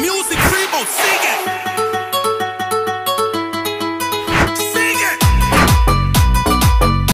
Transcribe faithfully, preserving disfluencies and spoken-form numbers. Music people, sing it.